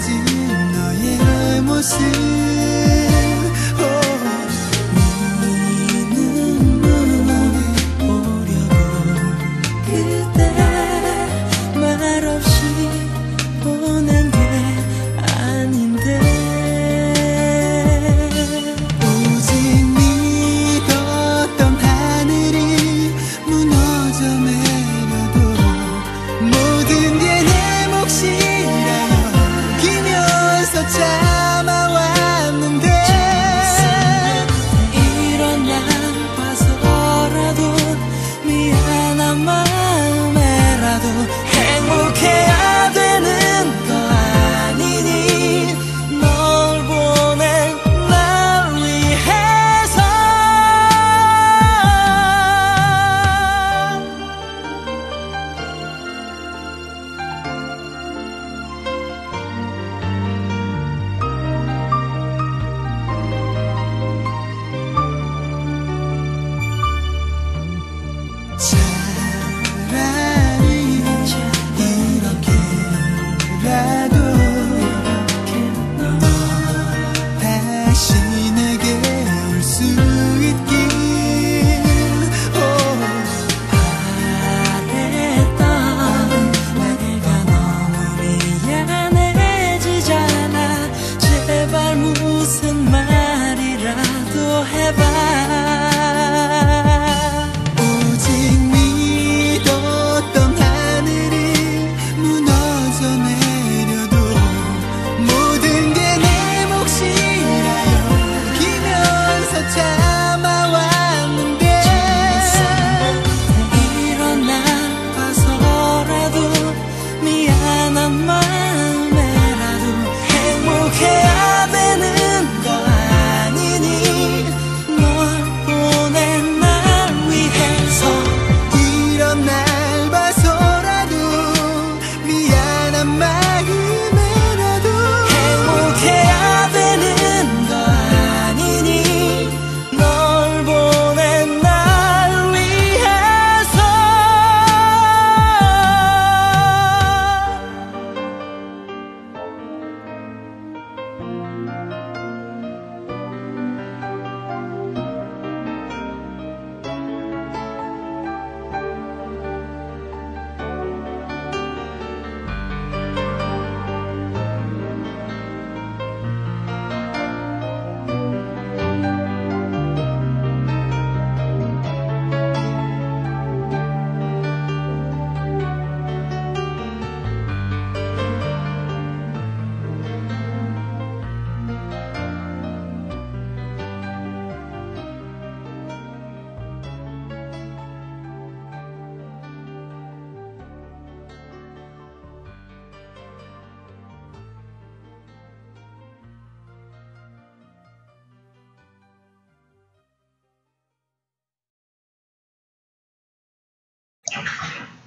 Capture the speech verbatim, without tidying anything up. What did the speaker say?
사라진 너의 모습 you